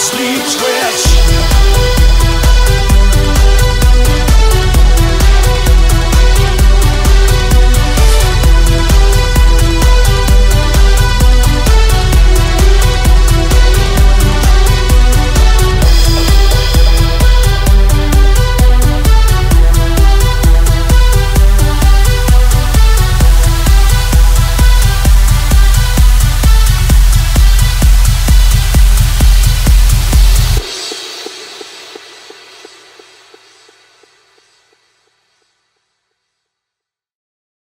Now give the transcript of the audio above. sleep twitch.